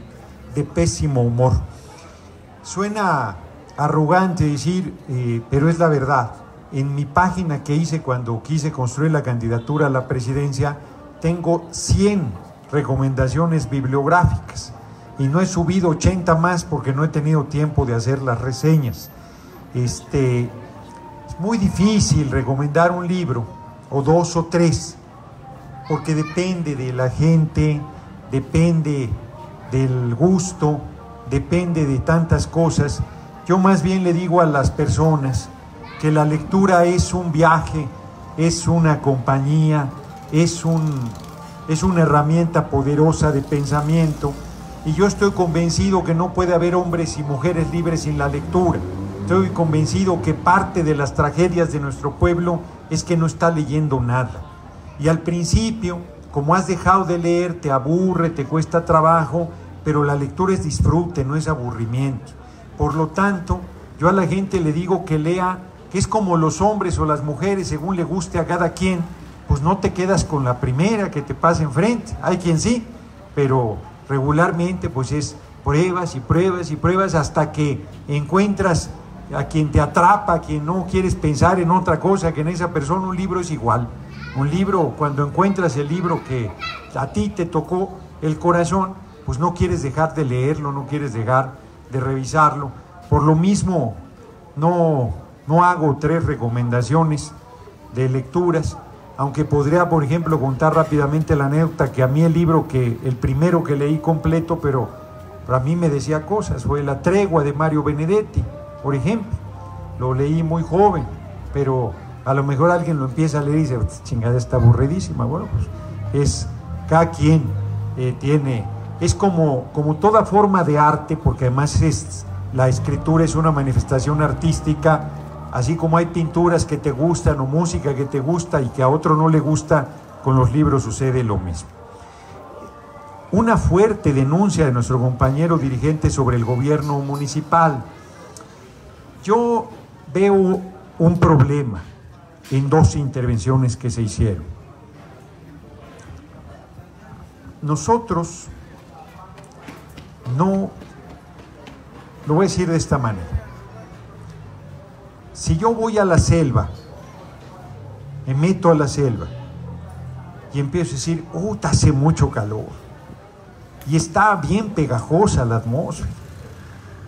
de pésimo humor. Suena arrogante decir, pero es la verdad. En mi página que hice cuando quise construir la candidatura a la presidencia, tengo 100 recomendaciones bibliográficas y no he subido 80 más porque no he tenido tiempo de hacer las reseñas. Es muy difícil recomendar un libro o dos o tres porque depende de la gente, depende del gusto, depende de tantas cosas. Yo más bien le digo a las personas que la lectura es un viaje, es una compañía, es una herramienta poderosa de pensamiento, y yo estoy convencido que no puede haber hombres y mujeres libres sin la lectura. Estoy convencido que parte de las tragedias de nuestro pueblo es que no está leyendo nada. Y al principio, como has dejado de leer, te aburre, te cuesta trabajo, pero la lectura es disfrute, no es aburrimiento. Por lo tanto, yo a la gente le digo que lea, que es como los hombres o las mujeres, según le guste a cada quien, pues no te quedas con la primera que te pasa enfrente. Hay quien sí, pero regularmente pues es pruebas y pruebas y pruebas hasta que encuentras a quien te atrapa, a quien no quieres pensar en otra cosa que en esa persona. Un libro es igual, un libro, cuando encuentras el libro que a ti te tocó el corazón, pues no quieres dejar de leerlo, no quieres dejar de revisarlo. Por lo mismo no hago tres recomendaciones de lecturas, aunque podría, por ejemplo, contar rápidamente la anécdota que a mí el libro, el primero que leí completo, pero para mí me decía cosas, fue La Tregua de Mario Benedetti, por ejemplo. Lo leí muy joven, pero a lo mejor alguien lo empieza a leer y dice, chingada, está aburridísima. Bueno, pues es, cada quien tiene, es como toda forma de arte, porque además la escritura es una manifestación artística. Así como hay pinturas que te gustan o música que te gusta y que a otro no le gusta, con los libros sucede lo mismo. Una fuerte denuncia de nuestro compañero dirigente sobre el gobierno municipal. Yo veo un problema en dos intervenciones que se hicieron. Nosotros no, lo voy a decir de esta manera. Si yo voy a la selva, me meto a la selva y empiezo a decir, hace mucho calor y está bien pegajosa la atmósfera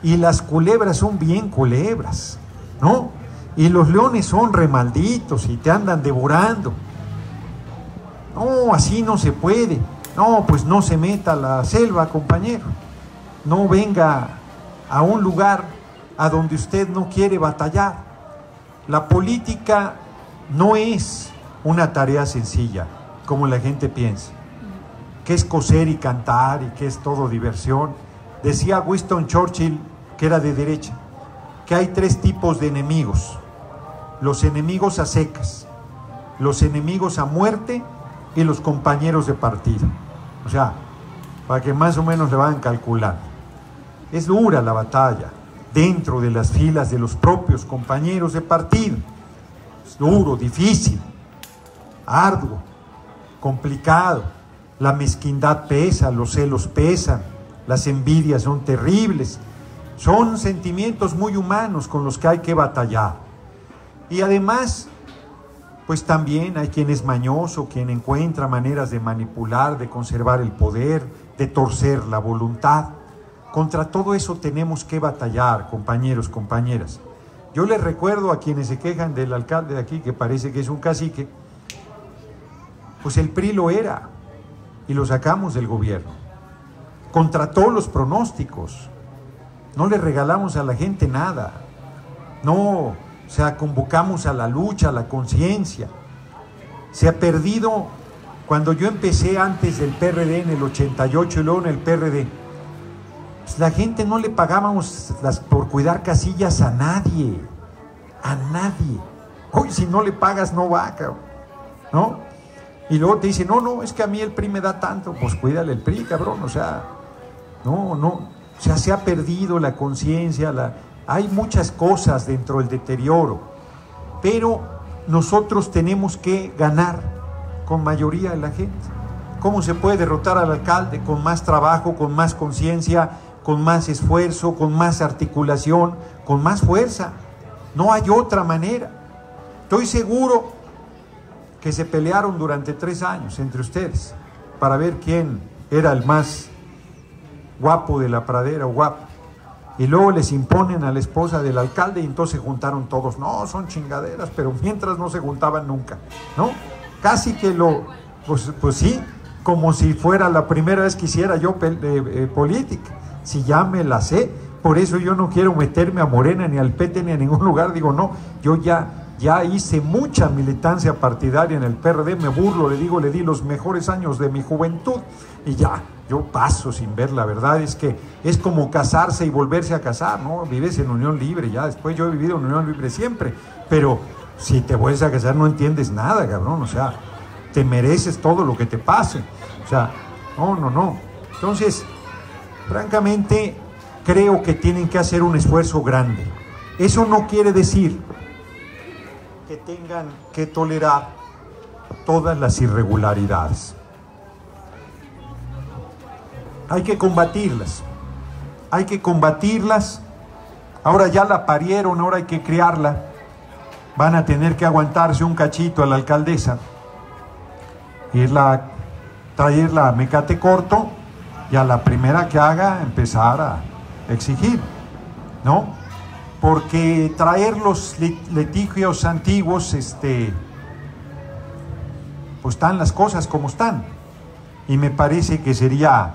y las culebras son bien culebras, ¿no? Y los leones son remalditos y te andan devorando. No, así no se puede. No, pues no se meta a la selva, compañero. No venga a un lugar a donde usted no quiere batallar. La política no es una tarea sencilla, como la gente piensa, que es coser y cantar y que es todo diversión. Decía Winston Churchill, que era de derecha, que hay tres tipos de enemigos: los enemigos a secas, los enemigos a muerte y los compañeros de partido. O sea, para que más o menos le vayan calculando. Es dura la batalla dentro de las filas de los propios compañeros de partido. Es duro, difícil, arduo, complicado. La mezquindad pesa, los celos pesan, las envidias son terribles. Son sentimientos muy humanos con los que hay que batallar. Y además, pues también hay quien es mañoso, quien encuentra maneras de manipular, de conservar el poder, de torcer la voluntad. Contra todo eso tenemos que batallar, compañeros, compañeras. Yo les recuerdo a quienes se quejan del alcalde de aquí, que parece que es un cacique, pues el PRI lo era y lo sacamos del gobierno. Contra todos los pronósticos. No le regalamos a la gente nada, no, o sea, convocamos a la lucha, a la conciencia. Se ha perdido, cuando yo empecé antes del PRD en el 88 y luego en el PRD, pues la gente no le pagábamos por cuidar casillas a nadie, Hoy si no le pagas no va, cabrón, ¿no? Y luego te dicen, no, no, es que a mí el PRI me da tanto, pues cuídale el PRI, cabrón, o sea, O sea, se ha perdido la conciencia, hay muchas cosas dentro del deterioro, pero nosotros tenemos que ganar con mayoría de la gente. ¿Cómo se puede derrotar al alcalde? Con más trabajo, con más conciencia, con más esfuerzo, con más articulación, con más fuerza. No hay otra manera. Estoy seguro que se pelearon durante 3 años entre ustedes para ver quién era el más guapo de la pradera o guapo, y luego les imponen a la esposa del alcalde y entonces se juntaron todos. No, son chingaderas, pero mientras no se juntaban nunca, ¿no? Casi que pues sí, como si fuera la primera vez que hiciera yo política, si ya me la sé. Por eso yo no quiero meterme a Morena ni al PT ni a ningún lugar, digo no, yo ya hice mucha militancia partidaria en el PRD, me burlo, le digo, le di los mejores años de mi juventud y ya, yo paso sin ver. La verdad es que es como casarse y volverse a casar, ¿no? Vives en unión libre, ya después yo he vivido en unión libre siempre, pero si te vuelves a casar no entiendes nada, cabrón, o sea, te mereces todo lo que te pase, o sea, no. Entonces, francamente, creo que tienen que hacer un esfuerzo grande. Eso no quiere decir que tengan que tolerar todas las irregularidades. Hay que combatirlas, ahora ya la parieron, ahora hay que criarla, van a tener que aguantarse un cachito a la alcaldesa, traerla a mecate corto y a la primera que haga empezar a exigir, ¿no? Porque traer los litigios antiguos, pues están las cosas como están, y me parece que sería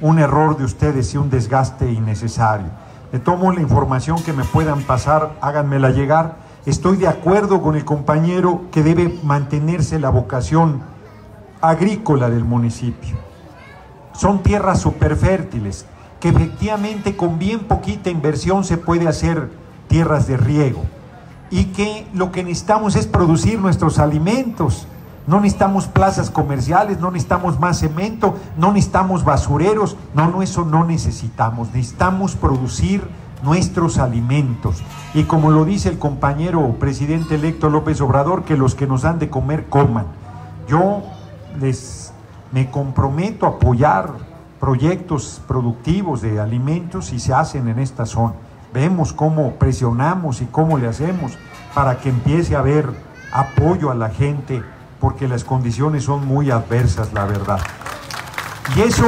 un error de ustedes y un desgaste innecesario. Le tomo la información que me puedan pasar, háganmela llegar. Estoy de acuerdo con el compañero que debe mantenerse la vocación agrícola del municipio. Son tierras superfértiles, que efectivamente con bien poquita inversión se puede hacer tierras de riego, y que lo que necesitamos es producir nuestros alimentos. No necesitamos plazas comerciales, no necesitamos más cemento, no necesitamos basureros, no, eso no necesitamos. Necesitamos producir nuestros alimentos, y como lo dice el compañero presidente electo López Obrador, que los que nos dan de comer coman. Yo me comprometo a apoyar proyectos productivos de alimentos y se hacen en esta zona. Vemos cómo presionamos y cómo le hacemos para que empiece a haber apoyo a la gente, porque las condiciones son muy adversas, la verdad. Y eso,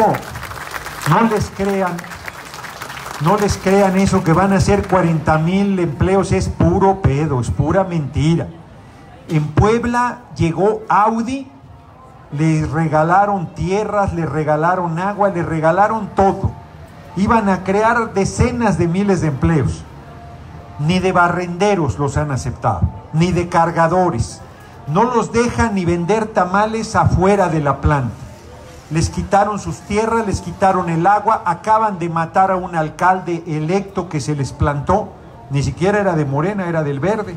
no les crean eso que van a ser 40,000 empleos, es puro pedo, es pura mentira. En Puebla llegó Audi, les regalaron tierras, les regalaron agua, les regalaron todo. Iban a crear decenas de miles de empleos. Ni de barrenderos los han aceptado, ni de cargadores. No los dejan ni vender tamales afuera de la planta. Les quitaron sus tierras, les quitaron el agua, acaban de matar a un alcalde electo que se les plantó, ni siquiera era de Morena, era del Verde.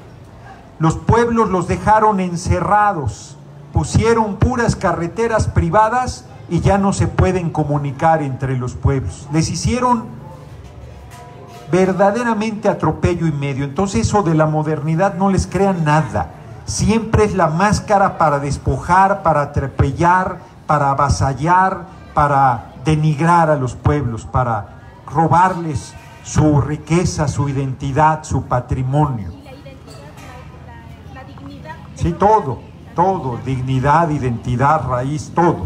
Los pueblos los dejaron encerrados, pusieron puras carreteras privadas y ya no se pueden comunicar entre los pueblos. Les hicieron verdaderamente atropello y medio. Entonces eso de la modernidad no les crea nada. Siempre es la máscara para despojar, para atropellar, para avasallar, para denigrar a los pueblos, para robarles su riqueza, su identidad, su patrimonio. Sí, todo, dignidad, identidad, raíz, todo.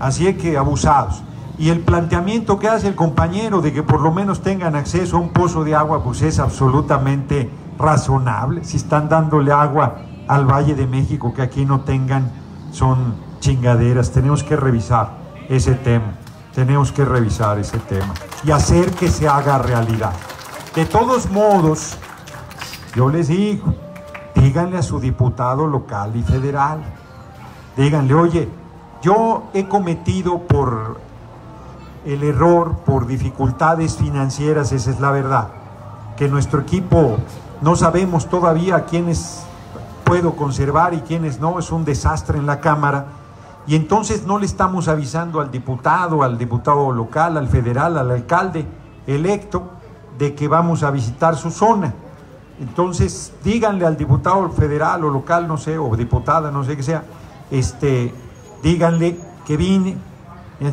Así es que abusados. Y el planteamiento que hace el compañero de que por lo menos tengan acceso a un pozo de agua, pues es absolutamente razonable. Si están dándole agua al Valle de México, que aquí no tengan, son chingaderas. Tenemos que revisar ese tema. Tenemos que revisar ese tema y hacer que se haga realidad. De todos modos, yo les digo, díganle a su diputado local y federal, díganle, oye, yo he cometido por el error, por dificultades financieras, esa es la verdad, que nuestro equipo no sabemos todavía a quiénes puedo conservar y quiénes no, es un desastre en la Cámara. Y entonces no le estamos avisando al diputado local, al federal, al alcalde electo, de que vamos a visitar su zona. Entonces díganle al diputado federal o local, no sé, o diputada, no sé qué sea, díganle que vine,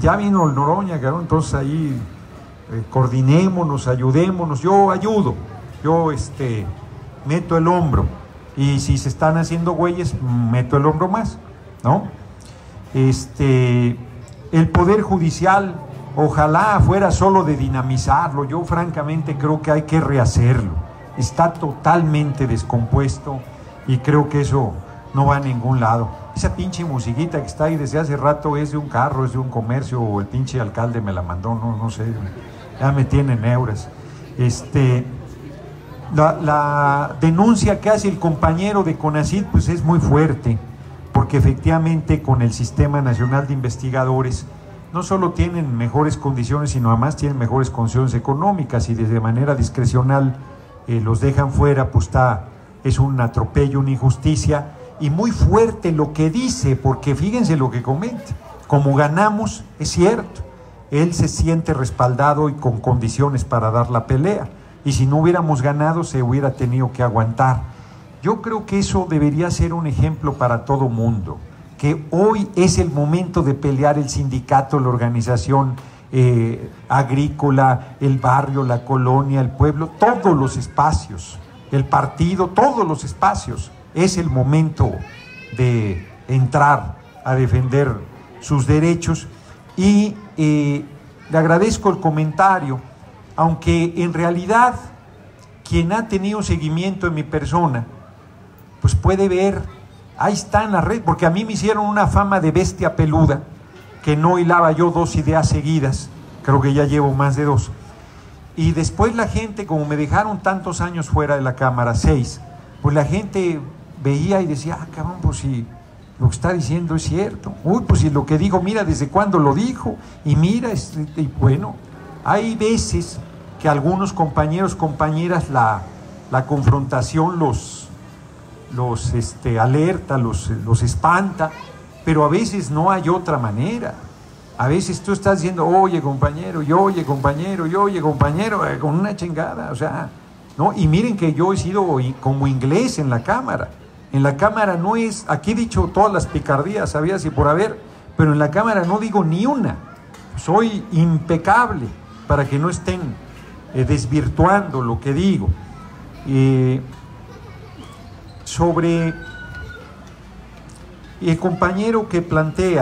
ya vino el Noroña, ¿no? Entonces ahí coordinémonos, ayudémonos, yo ayudo, yo meto el hombro, y si se están haciendo güeyes, meto el hombro más, ¿no? El Poder Judicial ojalá fuera solo de dinamizarlo. Yo francamente creo que hay que rehacerlo, está totalmente descompuesto y creo que eso no va a ningún lado. Esa pinche musiquita que está ahí desde hace rato es de un carro, es de un comercio, o el pinche alcalde me la mandó, no sé, ya me tienen euros. La denuncia que hace el compañero de Conacyt pues es muy fuerte, porque efectivamente con el Sistema Nacional de Investigadores no solo tienen mejores condiciones, sino además tienen mejores condiciones económicas, y de manera discrecional los dejan fuera, pues es un atropello, una injusticia, y muy fuerte lo que dice, porque fíjense lo que comenta, como ganamos, es cierto, él se siente respaldado y con condiciones para dar la pelea, y si no hubiéramos ganado se hubiera tenido que aguantar. Yo creo que eso debería ser un ejemplo para todo mundo, que hoy es el momento de pelear el sindicato, la organización agrícola, el barrio, la colonia, el pueblo, todos los espacios, el partido, todos los espacios. Es el momento de entrar a defender sus derechos. Y le agradezco el comentario, aunque en realidad quien ha tenido seguimiento en mi persona, pues puede ver, ahí está en la red, porque a mí me hicieron una fama de bestia peluda, que no hilaba yo dos ideas seguidas, creo que ya llevo más de dos. Y después la gente, como me dejaron tantos años fuera de la Cámara, 6, pues la gente veía y decía, ah, cabrón, pues si lo que está diciendo es cierto, uy, pues si lo que dijo, mira desde cuándo lo dijo, y mira, y bueno, hay veces que algunos compañeros, compañeras, la confrontación los alerta, los espanta, pero a veces no hay otra manera. A veces tú estás diciendo, oye compañero, y oye compañero, y oye compañero, con una chingada, o sea, ¿no? Y miren que yo he sido como inglés en la Cámara. En la Cámara no es, aquí he dicho todas las picardías, sabías y por haber, pero en la Cámara no digo ni una. Soy impecable para que no estén desvirtuando lo que digo. Sobre el compañero que plantea